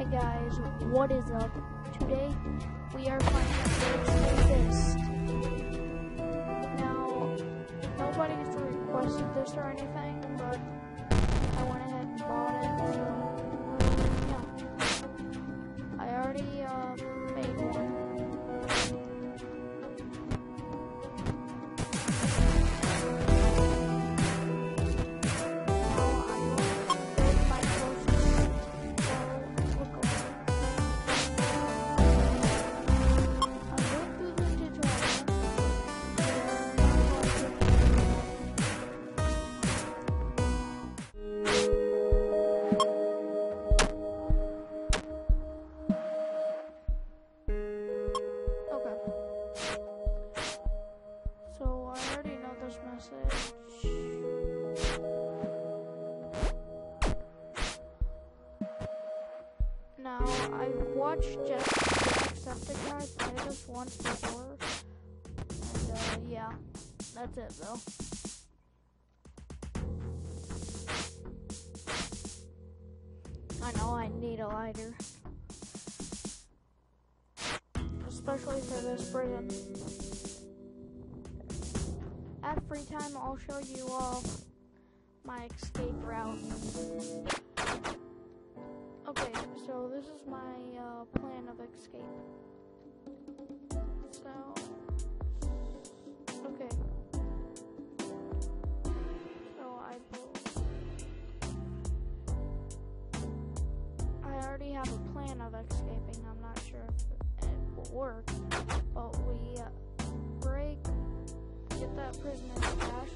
Hey guys, what is up? Today we are playing this. Now, nobody has requested this or anything, but I went ahead and bought it. So, yeah. I already made Now, I watched Jesse Jacksepticeye play this once before, and yeah, that's it though. I know I need a lighter, especially for this prison. At free time, I'll show you all my escape route. Okay, so this is my plan of escape. So, okay. So I already have a plan of escaping. I'm not sure if it will work, but we break, get that prisoner cash.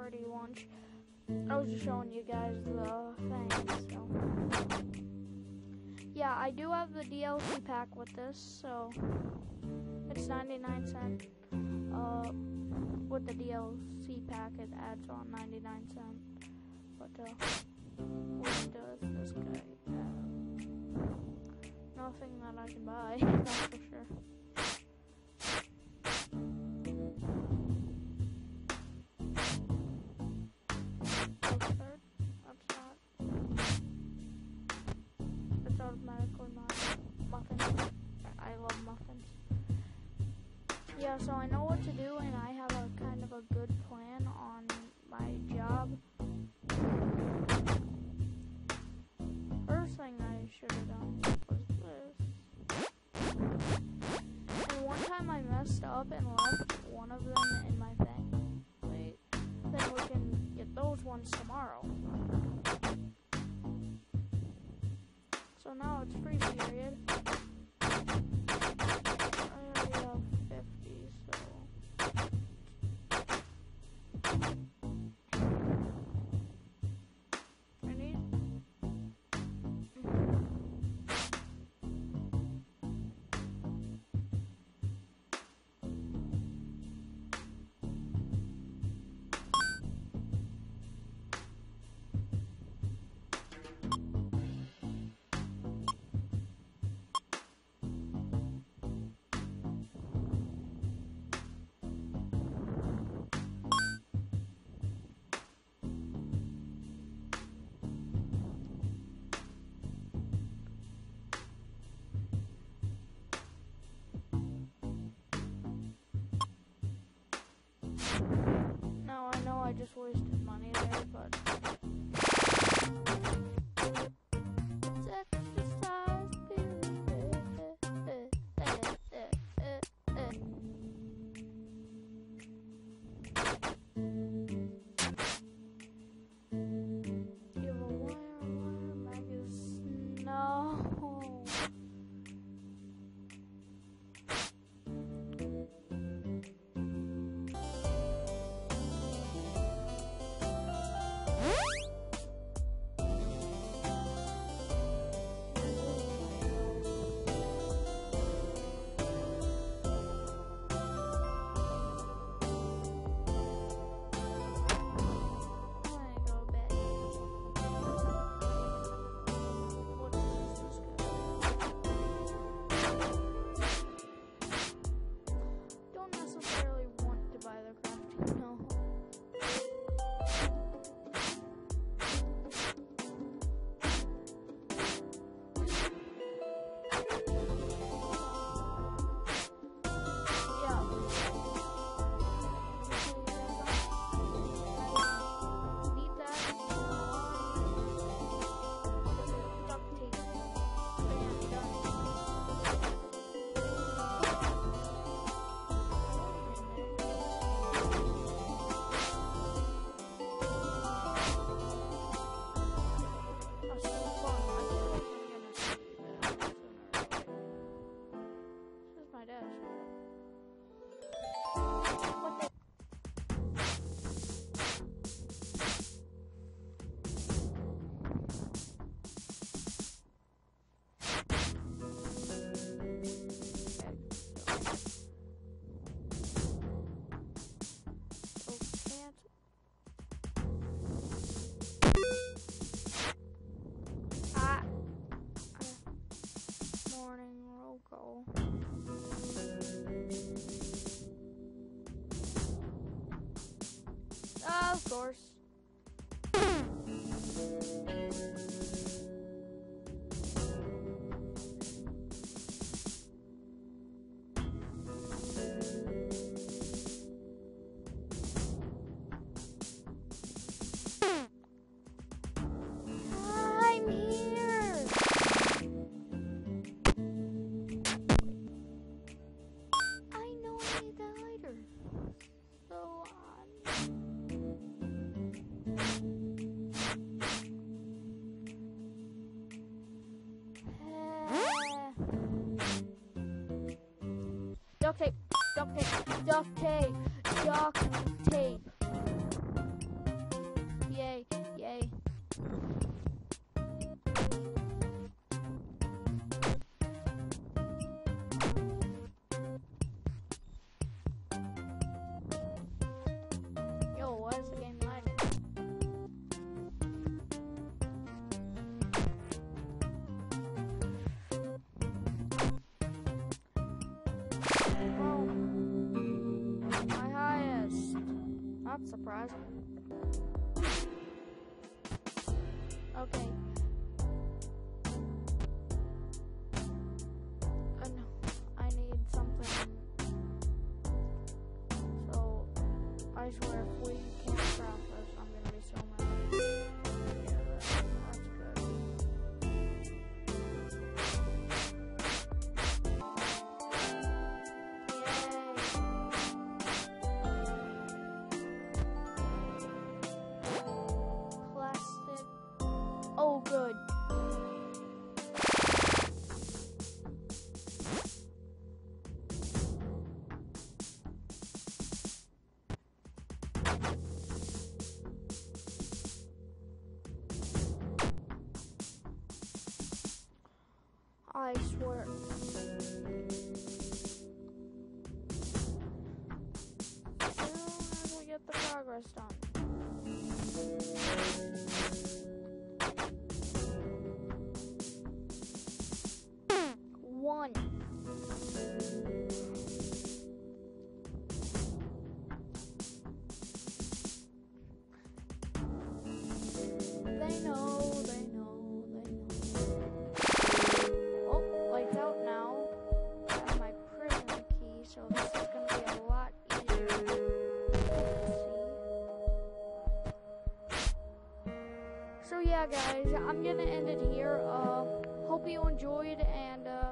Already launched. I was just showing you guys the thing. So yeah, I do have the DLC pack with this, so it's 99 cents. With the DLC pack, it adds on 99 cents. But what does this guy have? Nothing that I can buy, that's for sure. Yeah, so I know what to do, and I have a kind of a good plan on my job. First thing I should have done was this. And one time I messed up and left one of them in my thing. Wait, then we can get those ones tomorrow. So now it's free period. just wasted money there, but exercise, you have a wire magazine. No. Of course. Duct tape, duct tape, duct tape, duct tape. Yay, yay. Yo, why is the game okay. I need something. So, I swear if we can't craft this, I'm gonna be so mad. Yeah, that's good. Plastic. Oh, good. I swear. We'll get the progress done. One. They know. So this is going to be a lot easier. Let's see. guys, I'm gonna end it here. Hope you enjoyed, and